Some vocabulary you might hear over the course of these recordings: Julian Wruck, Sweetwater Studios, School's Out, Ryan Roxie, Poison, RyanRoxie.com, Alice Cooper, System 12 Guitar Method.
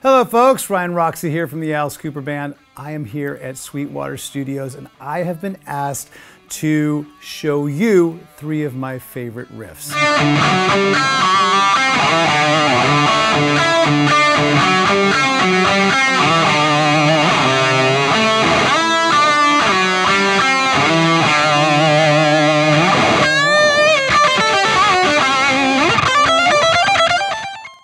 Hello folks, Ryan Roxie here from the Alice Cooper Band. I am here at Sweetwater Studios and I have been asked to show you three of my favorite riffs.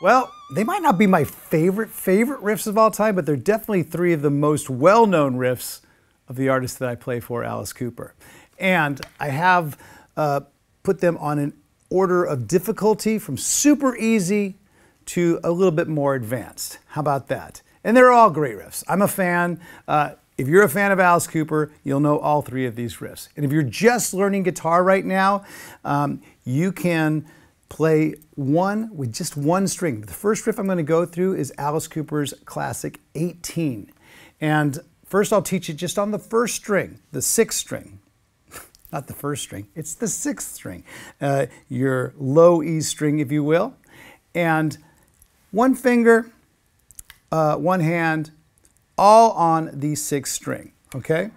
Well, they might not be my favorite riffs of all time, but they're definitely three of the most well-known riffs of the artist that I play for, Alice Cooper. And I have put them on an order of difficulty from super easy to a little bit more advanced. How about that? And they're all great riffs. I'm a fan. If you're a fan of Alice Cooper, you'll know all three of these riffs. And if you're just learning guitar right now, you can play one with just one string. The first riff I'm going to go through is Alice Cooper's classic 18. And first I'll teach you just on the first string, the sixth string. Not the first string, it's the sixth string. Your low E string, if you will. And one finger, one hand, all on the sixth string, okay?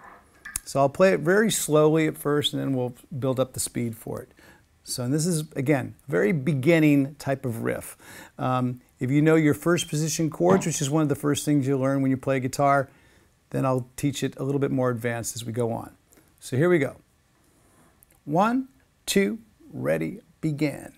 So I'll play it very slowly at first and then we'll build up the speed for it. So, and this is, again, very beginning type of riff. If you know your first position chords, which is one of the first things you learn when you play guitar, then I'll teach it a little bit more advanced as we go on. So here we go. 1, 2, ready, begin.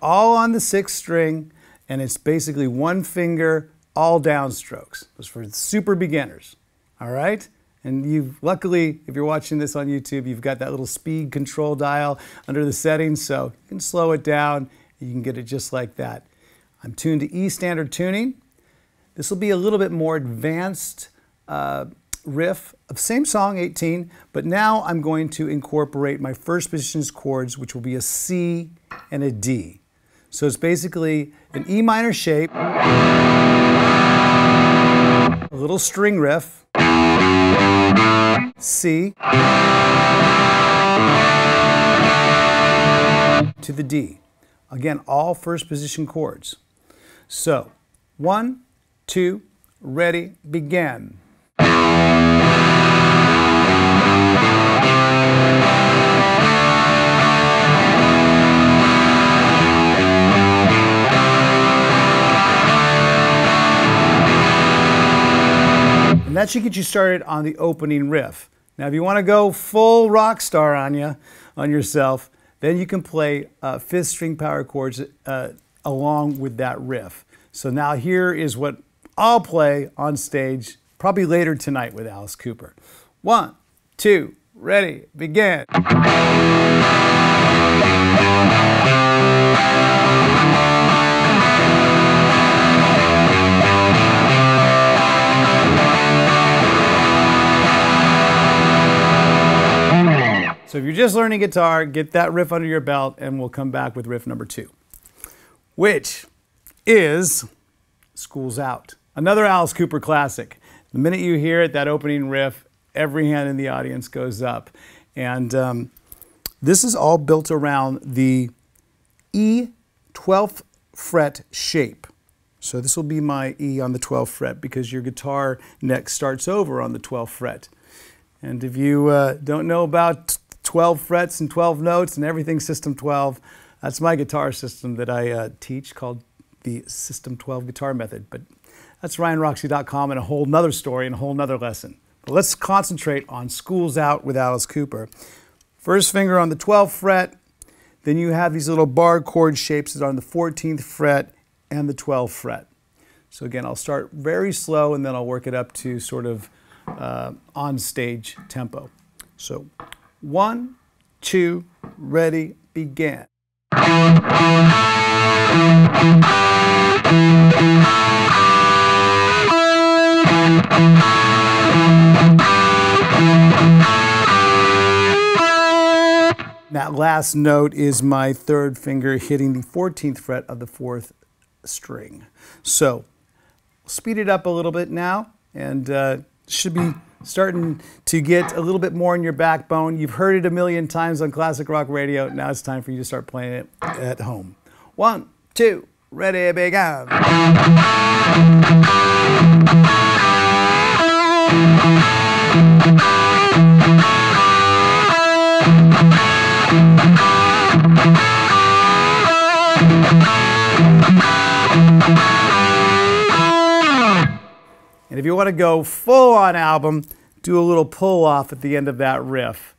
All on the sixth string, and it's basically one finger, all downstrokes. It was for super beginners, all right? And you've, luckily, if you're watching this on YouTube, you've got that little speed control dial under the settings, so you can slow it down, and you can get it just like that. I'm tuned to E standard tuning. This will be a little bit more advanced riff of same song, 18, but now I'm going to incorporate my first positions chords, which will be a C and a D. So it's basically an E minor shape, a little string riff, C, to the D. Again, all first position chords. So, 1, 2, ready, begin. And that should get you started on the opening riff. Now, if you want to go full rock star on yourself, then you can play fifth string power chords along with that riff. So now here is what I'll play on stage, probably later tonight with Alice Cooper. 1, 2, ready, begin. So if you're just learning guitar, get that riff under your belt and we'll come back with riff number two, which is School's Out. Another Alice Cooper classic. The minute you hear it, that opening riff, every hand in the audience goes up. And this is all built around the E 12th fret shape. So this will be my E on the 12th fret because your guitar neck starts over on the 12th fret. And if you don't know about 12 frets and 12 notes and everything System 12. That's my guitar system that I teach called the System 12 Guitar Method, but that's RyanRoxie.com and a whole nother story and a whole nother lesson. But let's concentrate on School's Out with Alice Cooper. First finger on the 12th fret, then you have these little bar chord shapes that are on the 14th fret and the 12th fret. So again, I'll start very slow and then I'll work it up to sort of on stage tempo. So 1, 2, ready, begin. That last note is my third finger hitting the 14th fret of the fourth string. So, speed it up a little bit now. and should be starting to get a little bit more in your backbone. You've heard it a million times on classic rock radio. Now it's time for you to start playing it at home. 1, 2, ready, begin. And if you want to go full on album, do a little pull off at the end of that riff.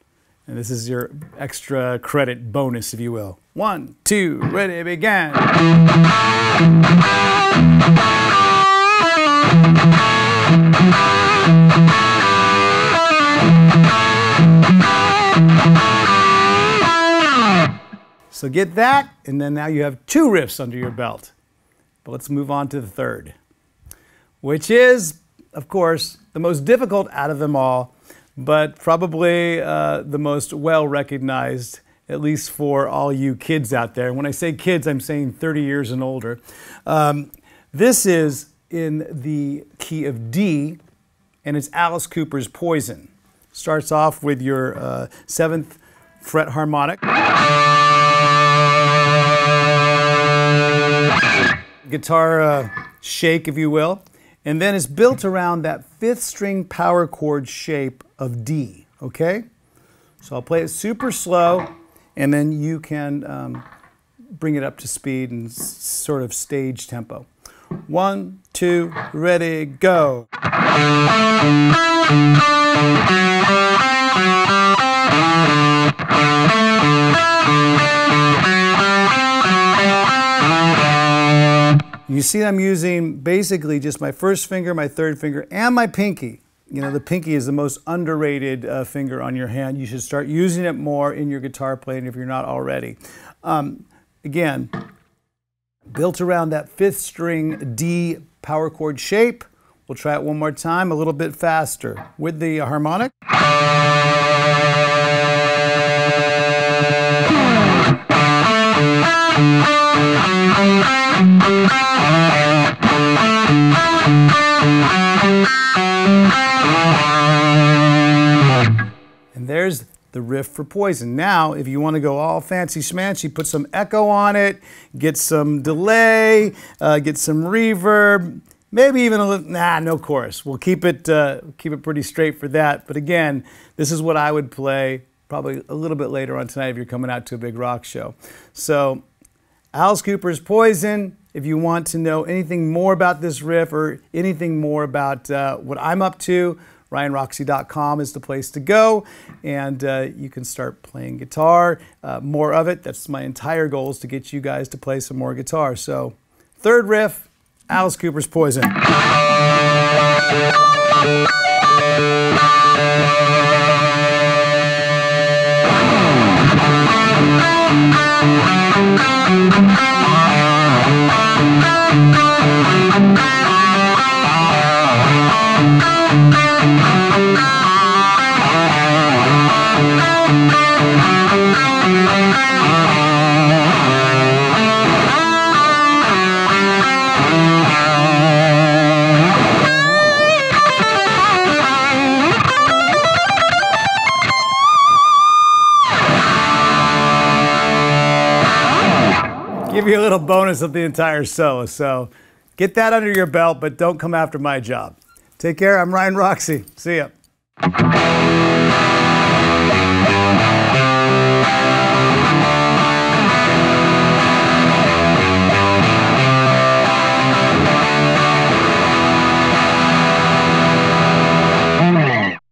And this is your extra credit bonus, if you will. 1, 2, ready, begin. So get that, and then now you have two riffs under your belt. But let's move on to the third, which is, of course, the most difficult out of them all, but probably the most well-recognized, at least for all you kids out there. When I say kids, I'm saying 30 years and older. This is in the key of D, and it's Alice Cooper's Poison. Starts off with your 7th fret harmonic. Guitar shake, if you will. And then it's built around that 5th string power chord shape of D, okay? So I'll play it super slow, and then you can bring it up to speed and sort of stage tempo. 1, 2, ready, go. You see I'm using basically just my first finger, my third finger, and my pinky. You know, the pinky is the most underrated finger on your hand. You should start using it more in your guitar playing if you're not already. Again, built around that 5th string D power chord shape. We'll try it one more time, a little bit faster with the harmonic. And there's the riff for Poison. Now, if you want to go all fancy schmancy, put some echo on it, get some delay, get some reverb, maybe even a little, nah, no chorus. We'll keep it pretty straight for that. But again, this is what I would play probably a little bit later on tonight if you're coming out to a big rock show. So, Alice Cooper's Poison. If you want to know anything more about this riff or anything more about what I'm up to, RyanRoxie.com is the place to go, and you can start playing guitar, more of it. That's my entire goal, is to get you guys to play some more guitar. So, third riff, Alice Cooper's Poison. Give you a little bonus of the entire solo, so get that under your belt, but don't come after my job. Take care. I'm Ryan Roxie. See ya.